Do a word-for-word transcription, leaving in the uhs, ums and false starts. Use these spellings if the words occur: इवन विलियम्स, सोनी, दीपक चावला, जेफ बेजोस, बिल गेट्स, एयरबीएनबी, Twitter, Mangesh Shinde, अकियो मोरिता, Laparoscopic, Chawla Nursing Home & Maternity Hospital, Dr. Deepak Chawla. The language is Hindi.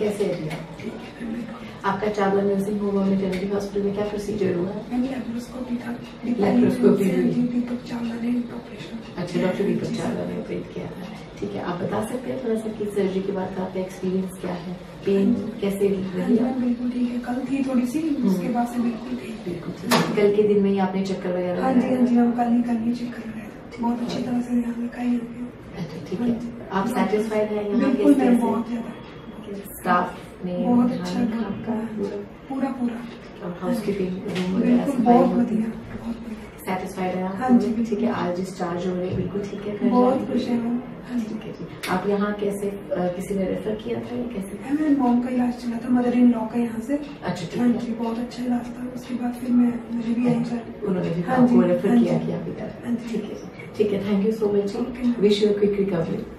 कैसे दिया? आपका चावला नर्सिंग होम और मैटरनिटी हॉस्पिटल में क्या प्रोसीजर हुआ? लैप्रोस्कोपी था। लैप्रोस्कोपी दीपक चावला ने ऑपरेशन। अच्छा, डॉक्टर दीपक चावला ने ऑपरेट किया था। ठीक है, आप बता सकते हैं थोड़ा सा कि सर्जरी के बाद आपका एक्सपीरियंस क्या है? पेन कैसे रही? बिल्कुल ठीक है, कल थी थोड़ी सी, उसके बाद से बिल्कुल ठीक। बिल्कुल कल के दिन में ही आपने चक्कर वगैरह? हाँ जी, हाँ जी, हम कल ही कल ही चक्कर लगाया था, बहुत अच्छी तरह से ध्यान रखा है। अच्छा ठीक है, आप सेटिस्फाइड हैं यहाँ के स्टाफ? बहुत अच्छा आपका पूरा पूरा और हाउसकीपिंग बिल्कुल बहुत बढ़िया, बहुत सैटिस्फाइड है। हाँ जी भी ठीक है, आज डिस्चार्ज हो रहे हैं, बिल्कुल ठीक है, बहुत खुश है। ठीक है जी, आप यहाँ कैसे, किसी ने रेफर किया था या कैसे? मेरे मॉम का इलाज चला था, मदर इन लॉ का यहाँ से। अच्छा ठीक है, बहुत अच्छा इलाज था, उसके बाद फिर मैं मुझे भी आई सर, उन्होंने रेफर किया। ठीक है, ठीक है, thank you so much, wish you quick recovery.